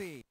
movie.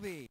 movie.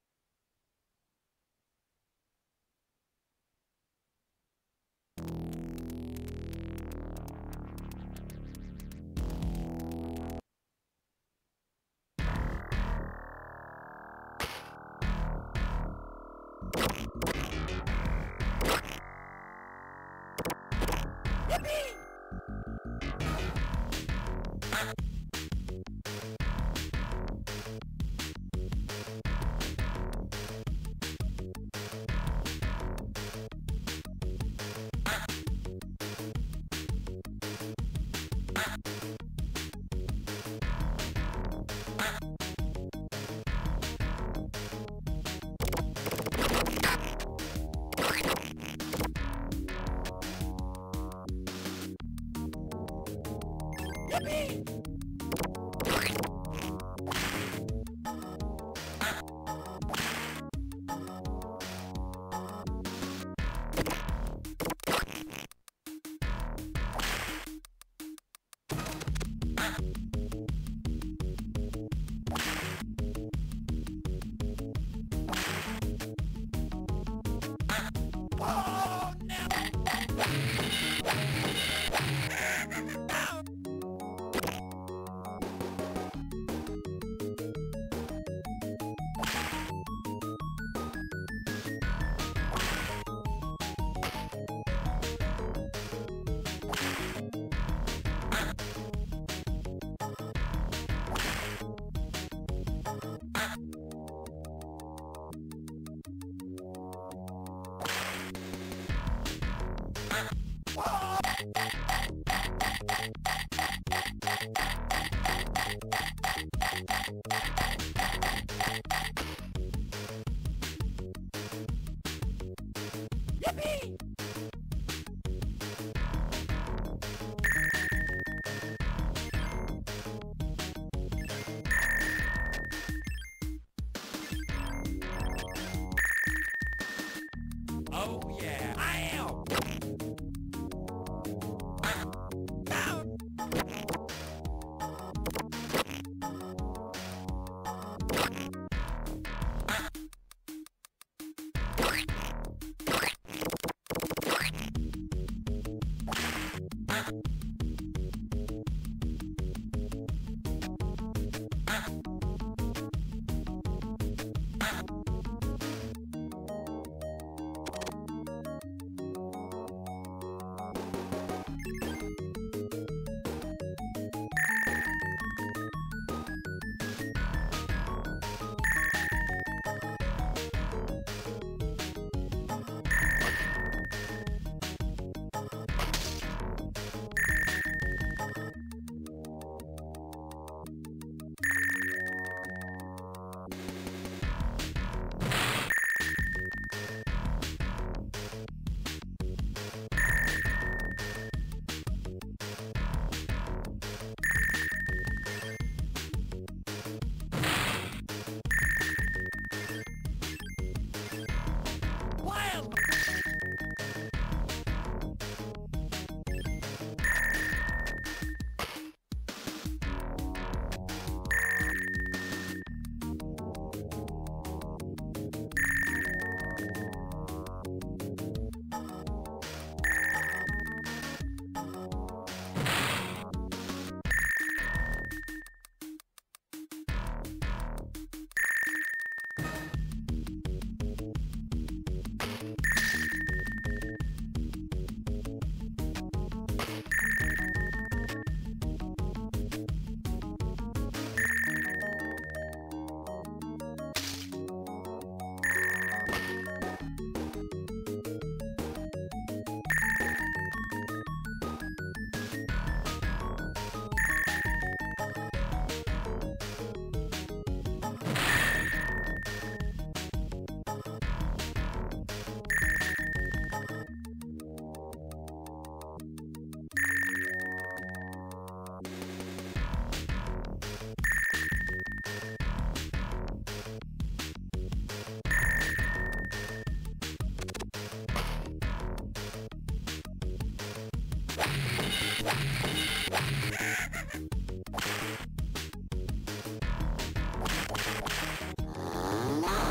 No!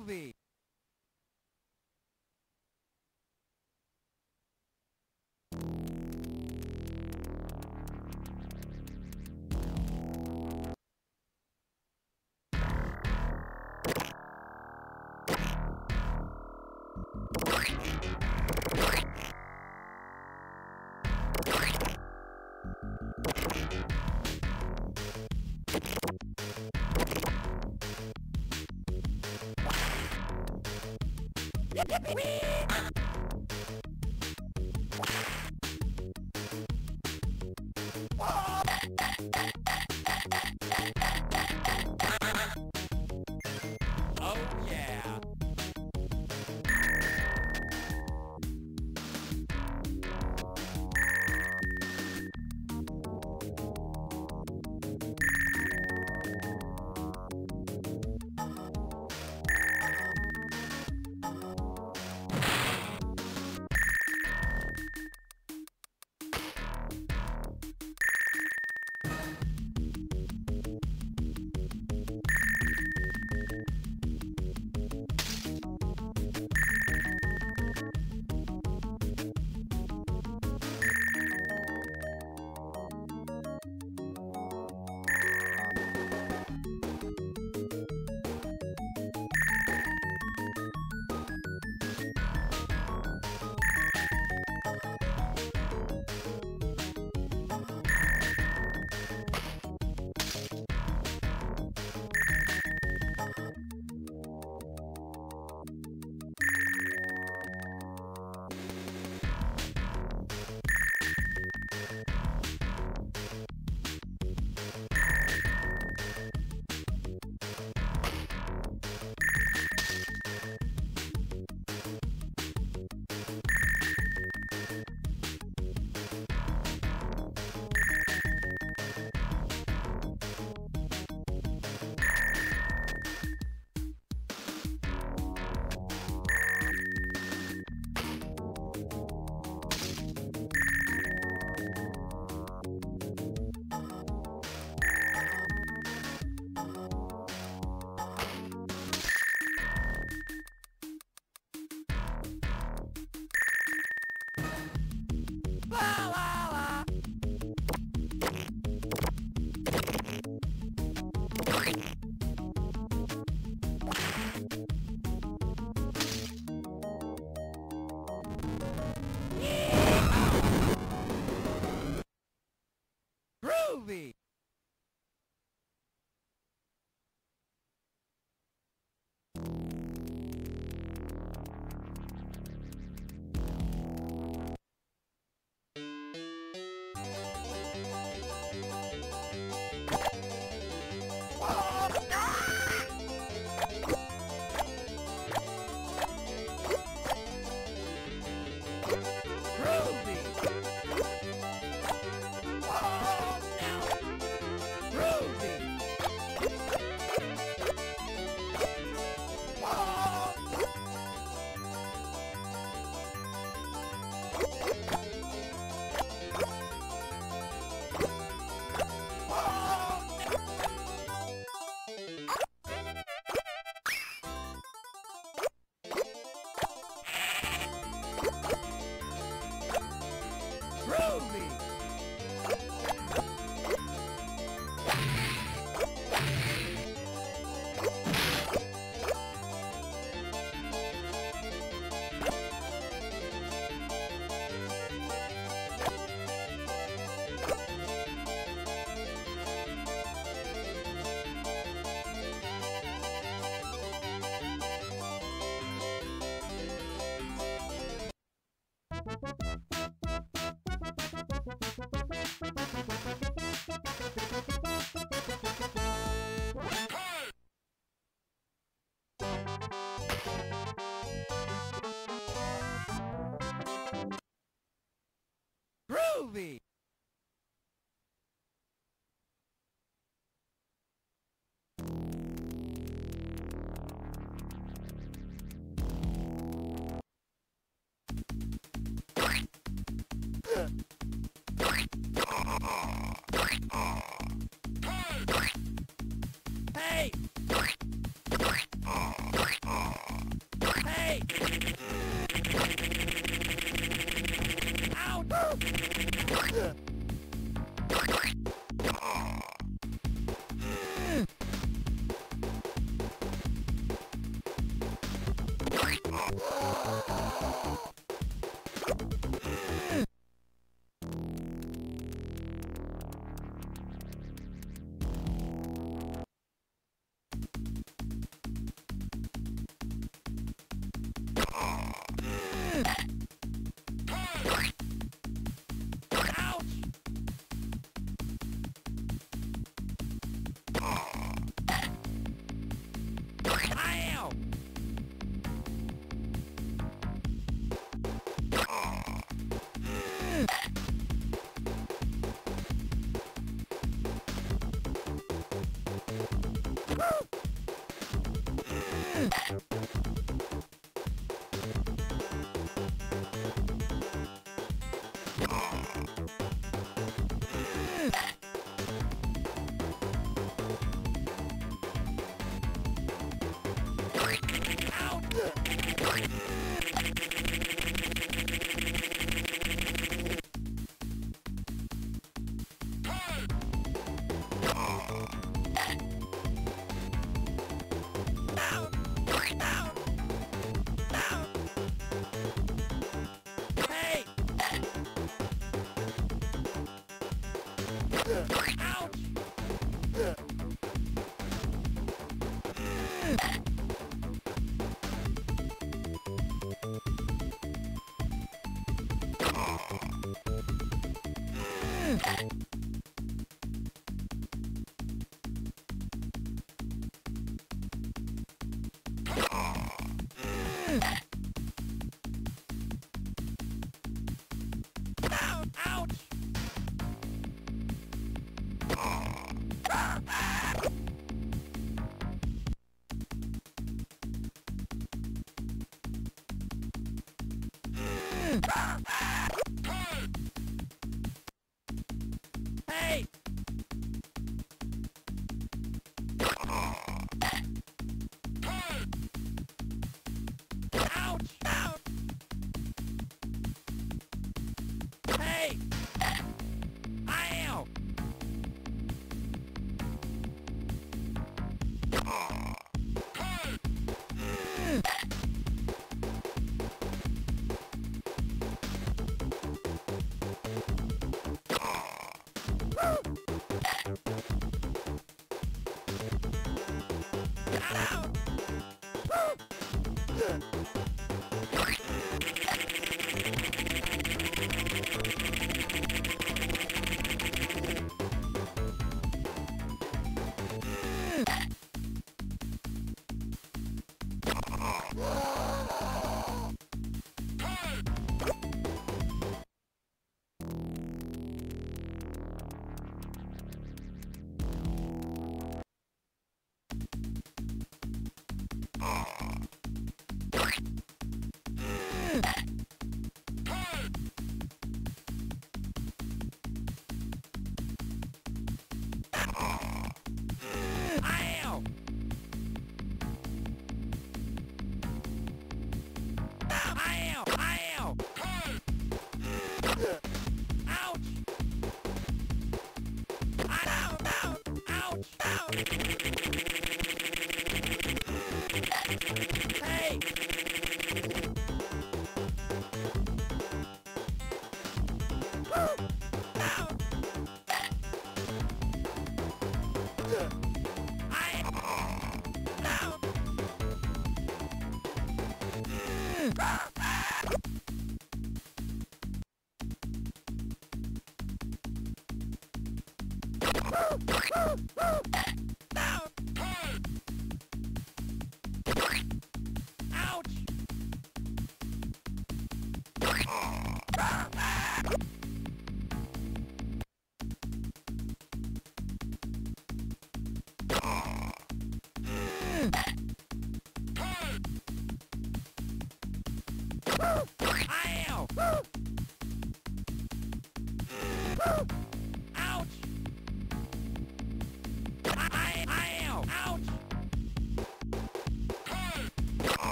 movie. I am out.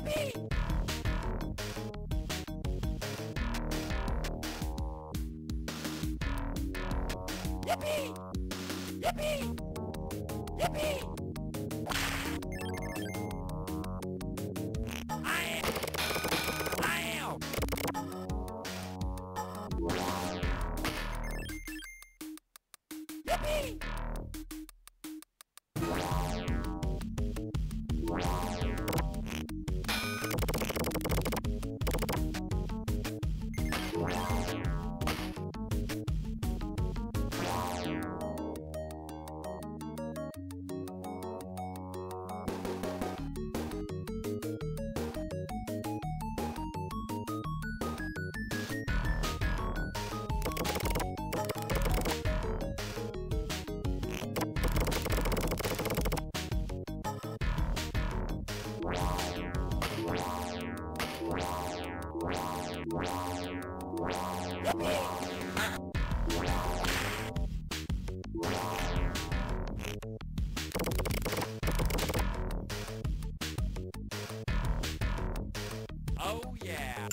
Yippee! Yippee! Yippee! Oh, yeah.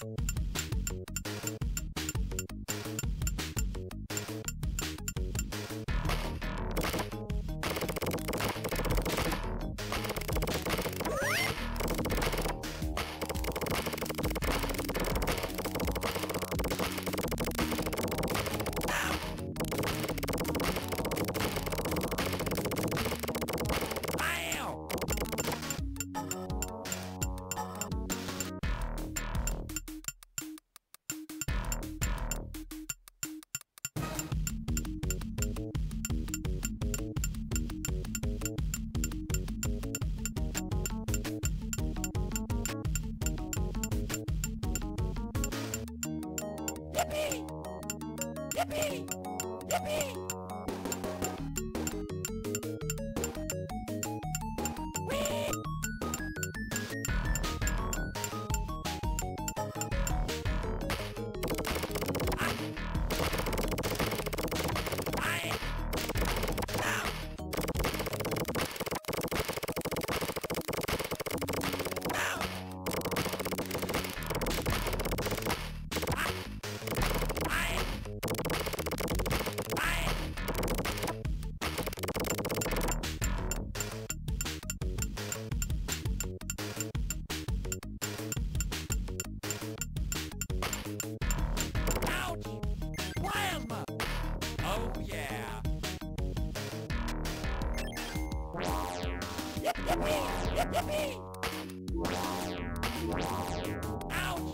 Yippee! Yippee! Yippee! Yippee! Ouch! Ow!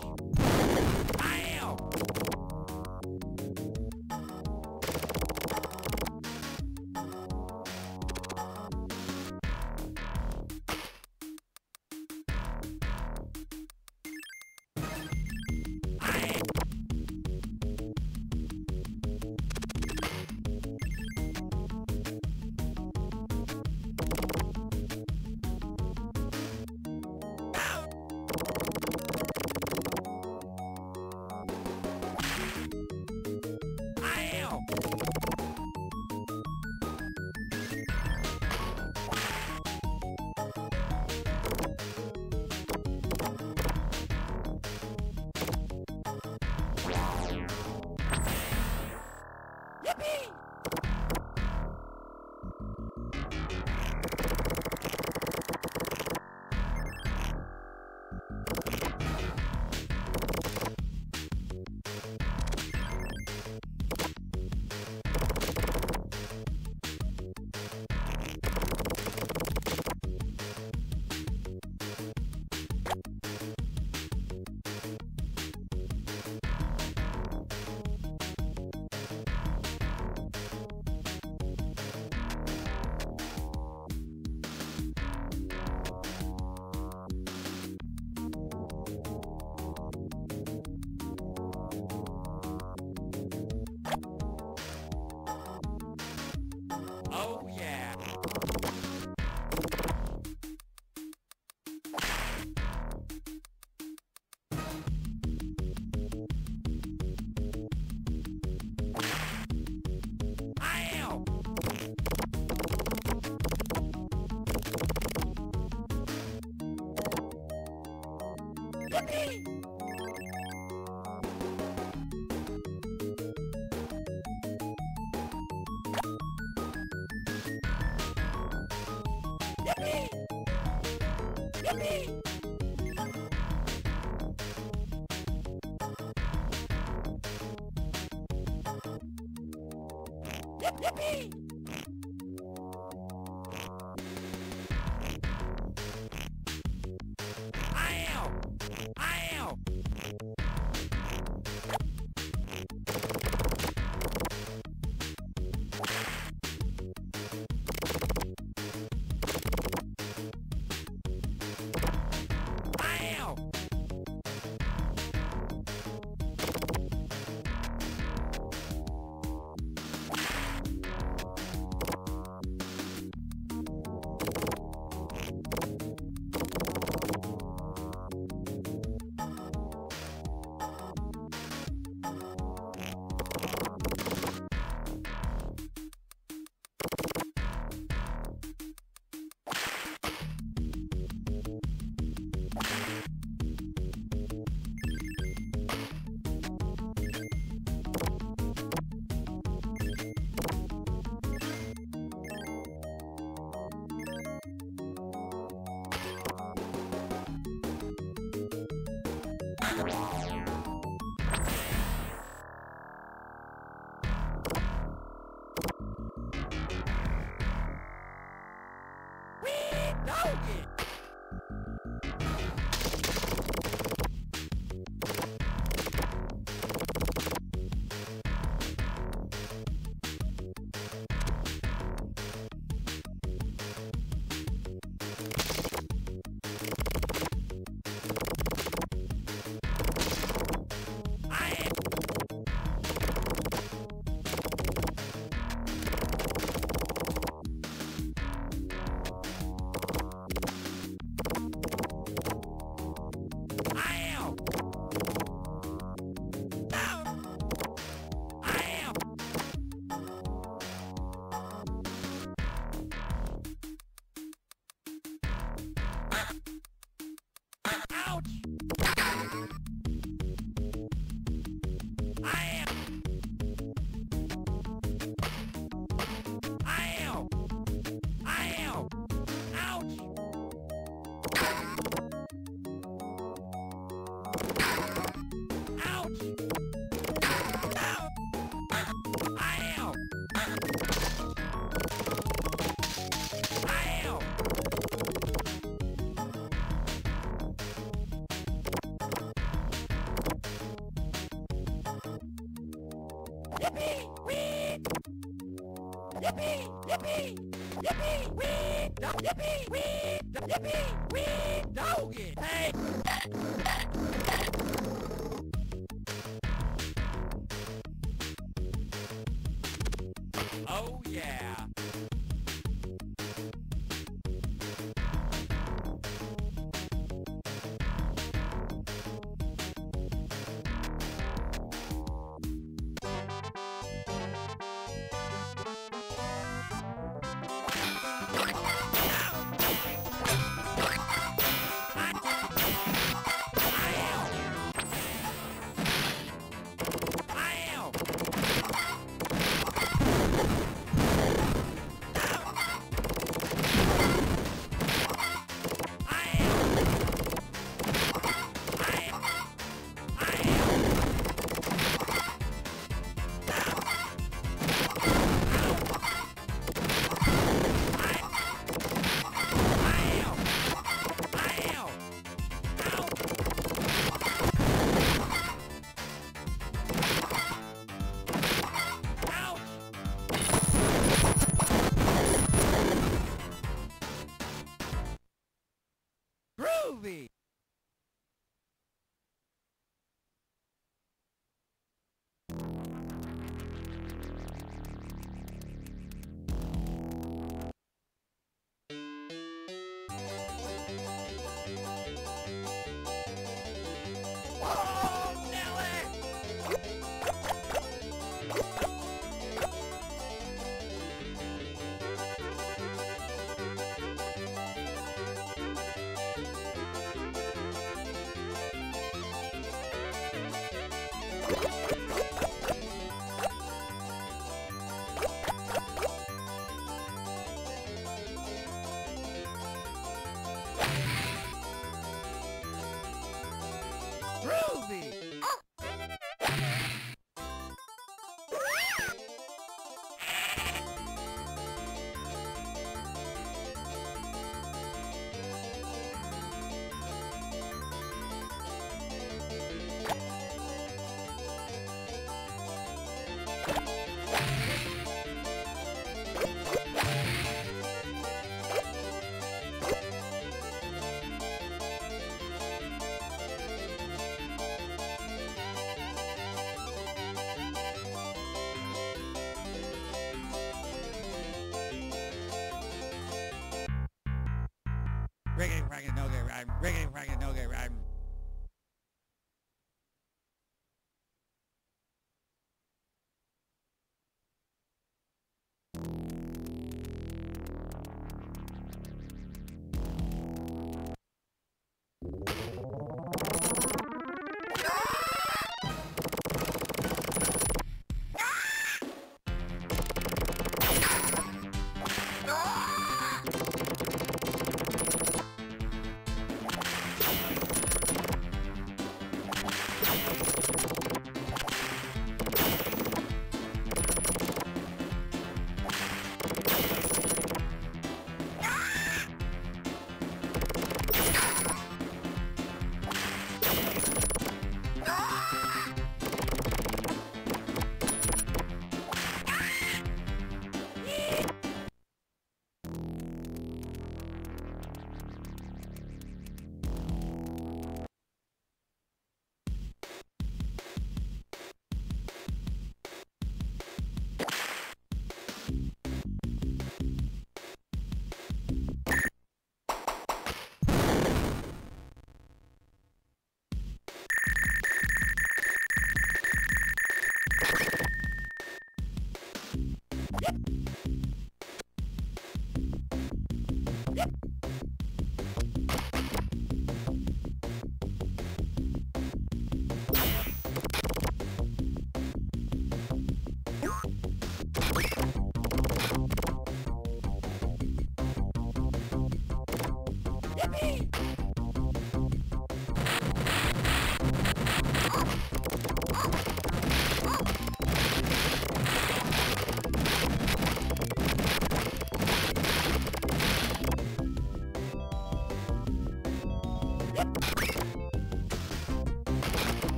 Rigging, no good, I'm...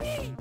Yippee! Yippee!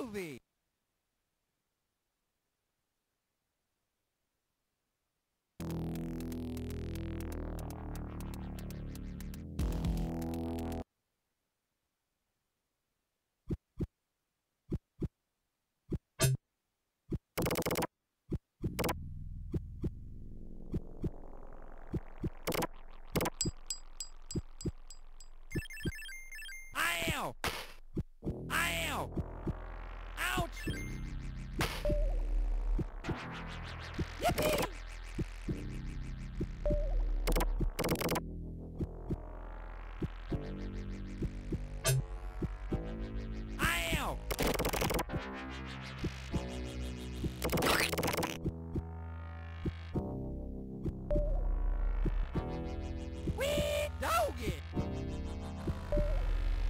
movie. Ow! Ouch! Yippee! Ow! Wee doggy! Ow! Ouch! Ow!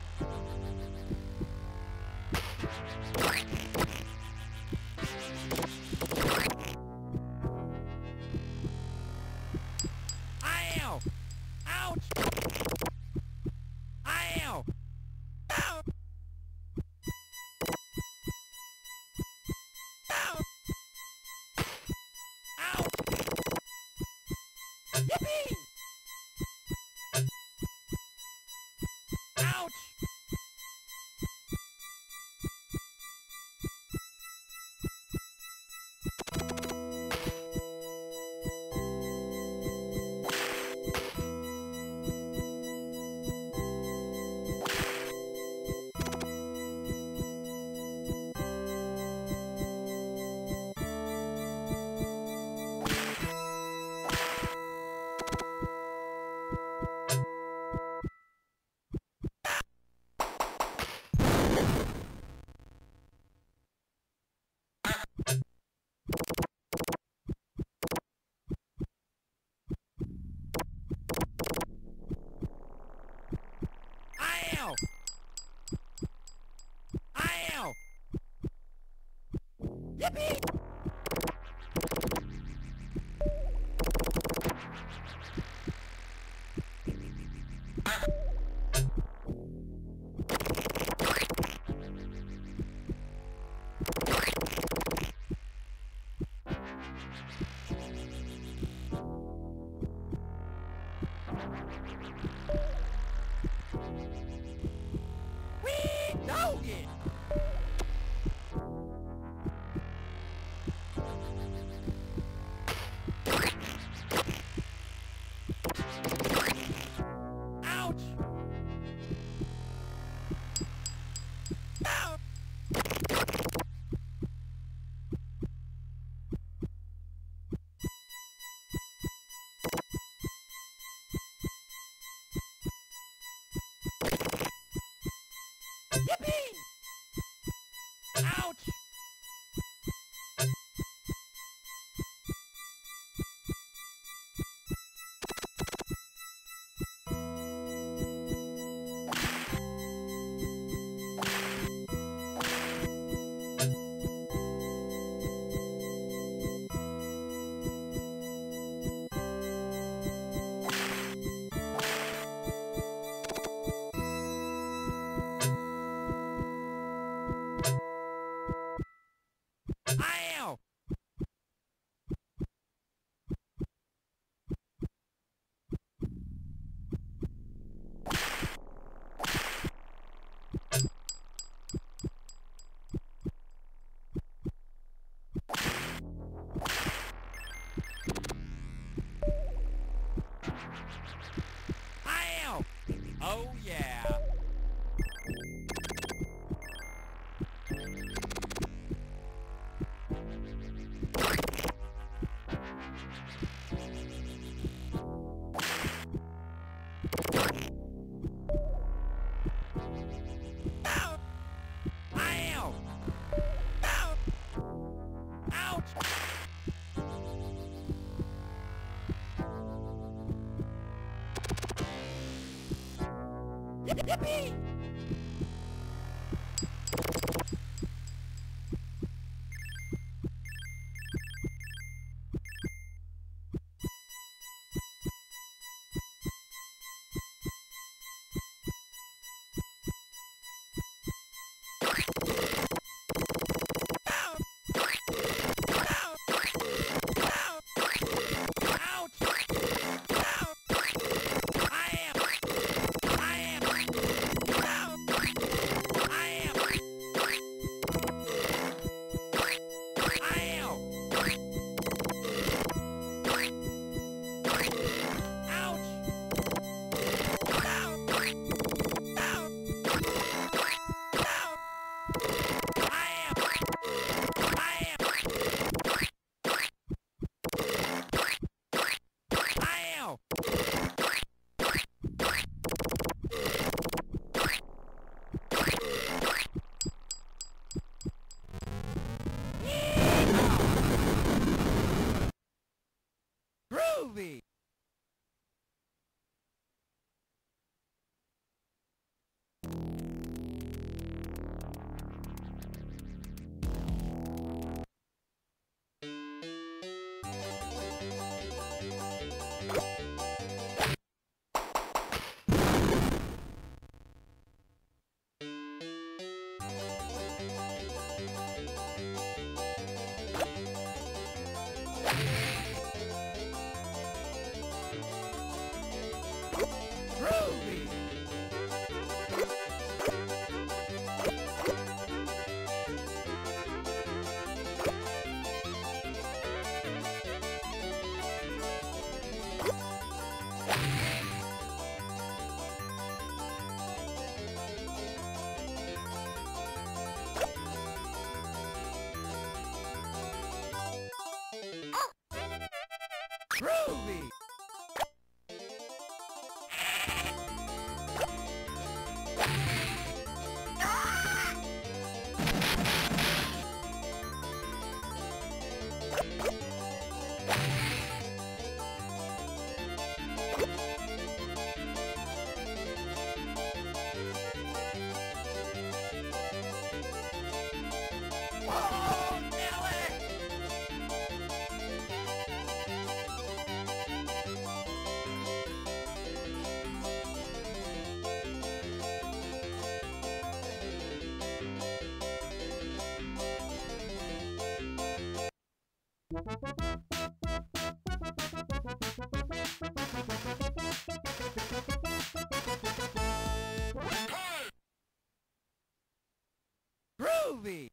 Ow! Ow! Ow! Yippee! Ouch! Ow! Ow! Yippee! Doggy! Ouch! Ow! Yippee! Ouch! Ow! Oh yeah! Ow! Ow! Ow! Ouch! Yippee! Groovy! Ah!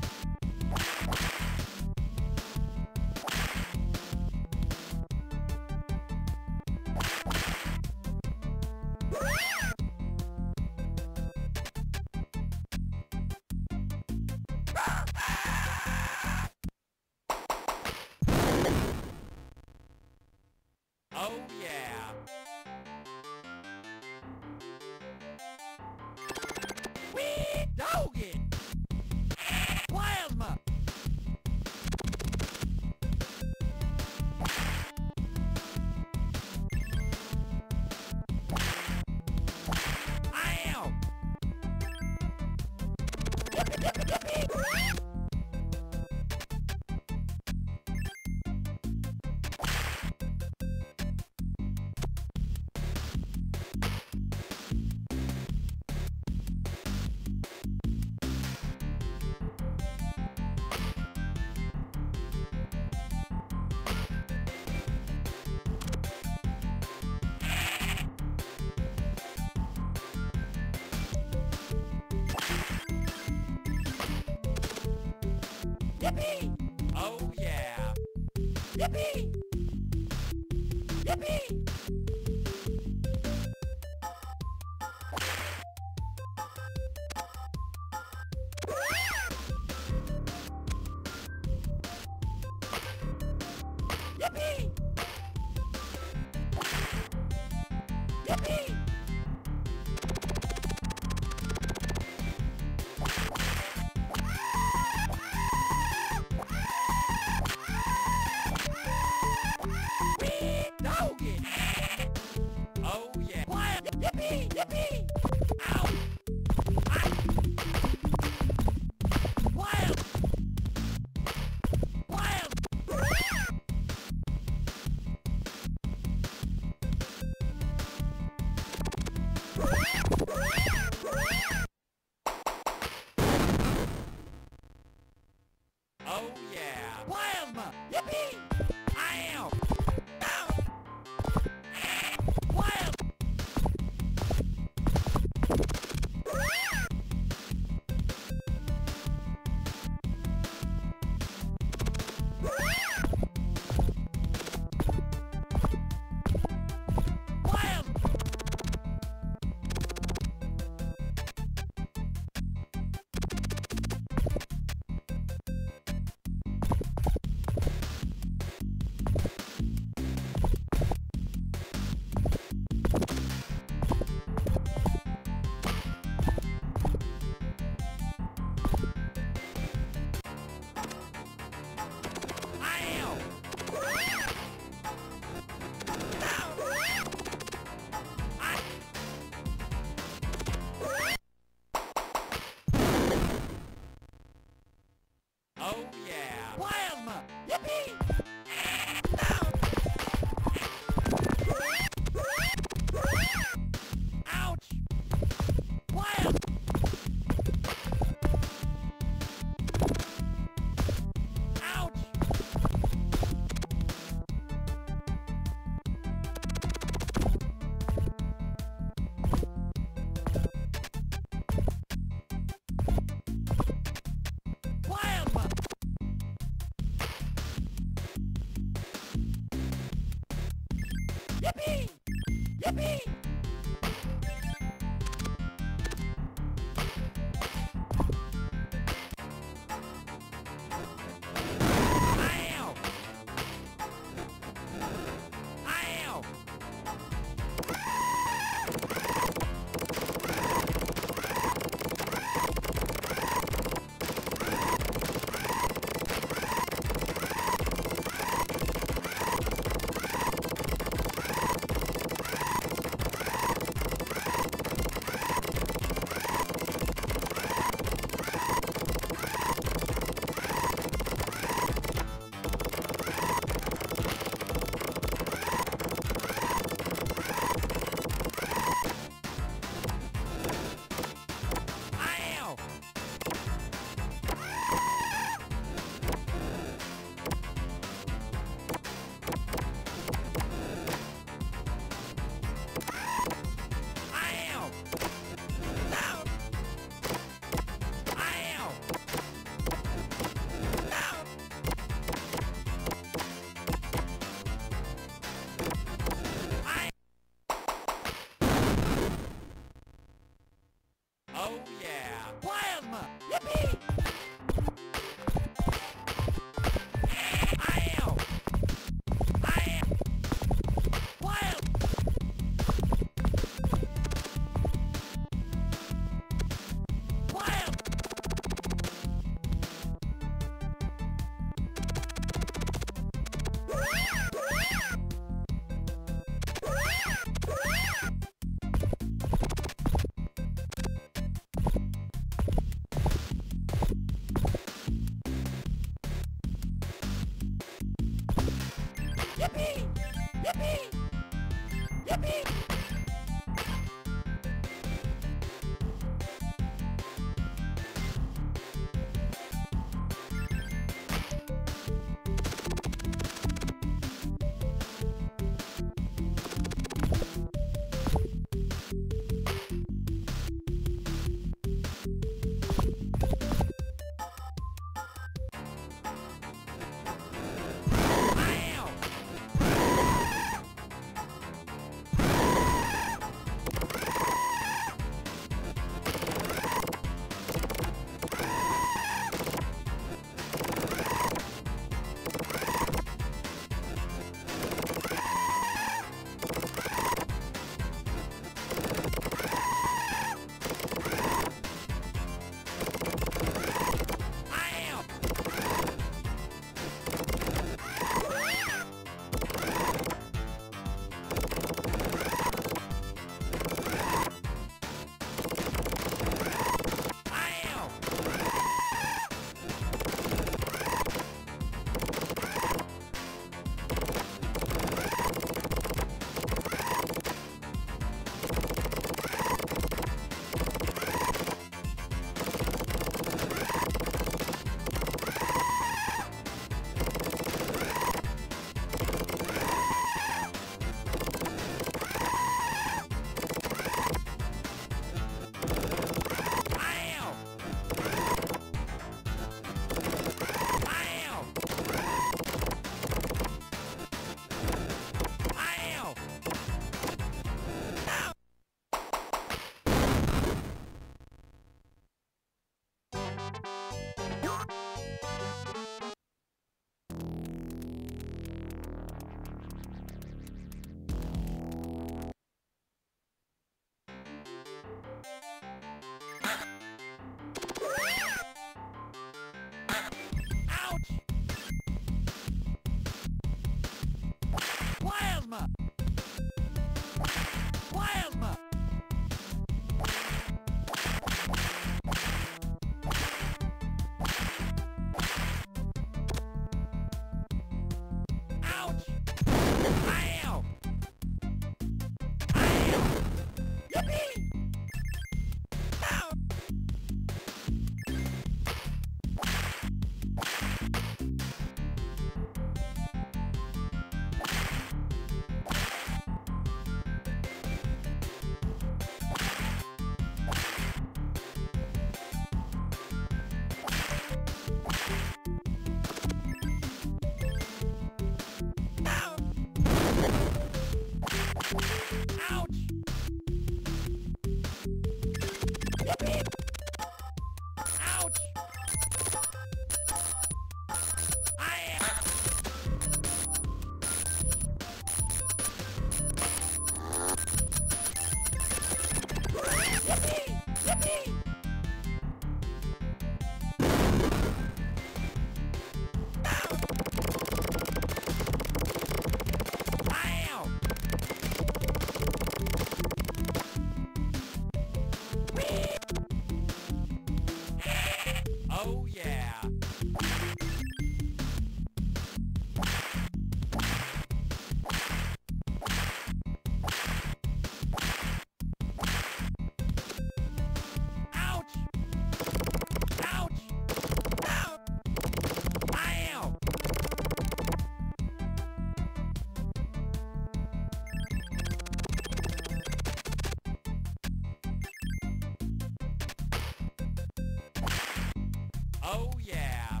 Oh yeah.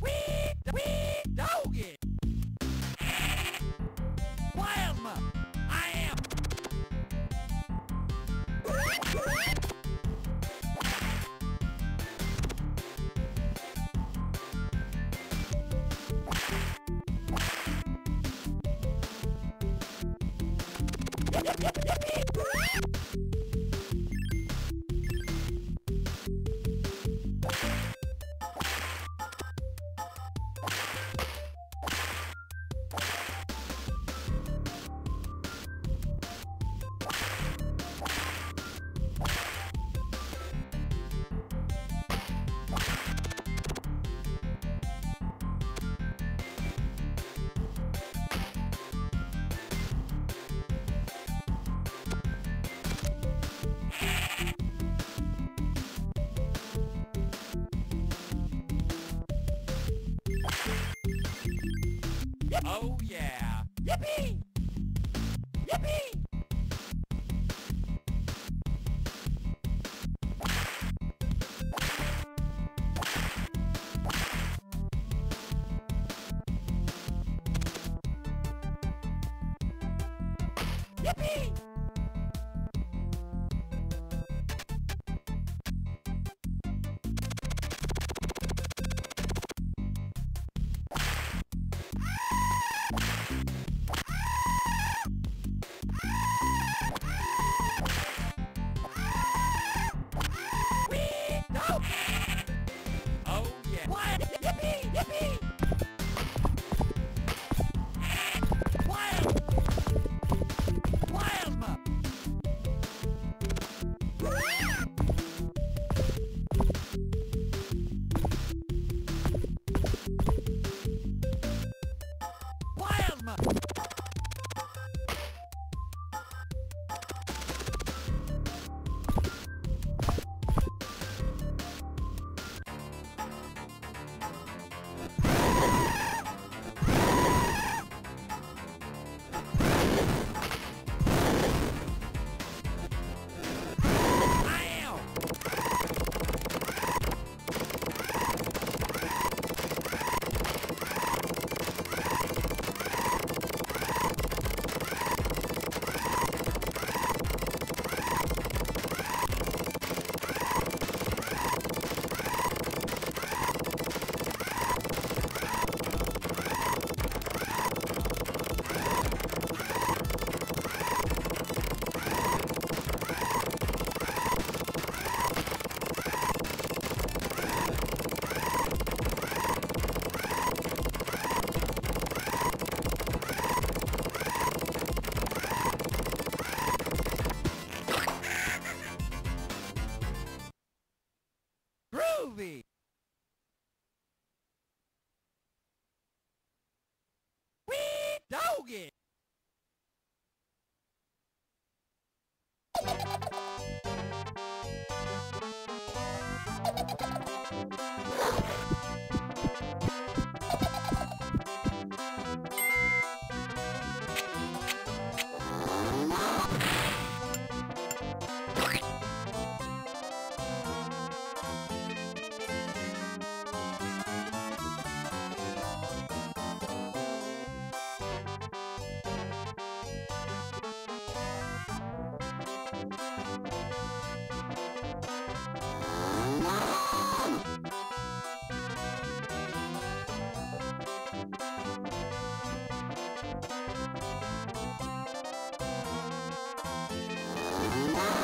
Wee doggy. Wham, I am. Oh yeah! Yippee! Yippee! Yippee! Groovy! Wee doggy! Wow.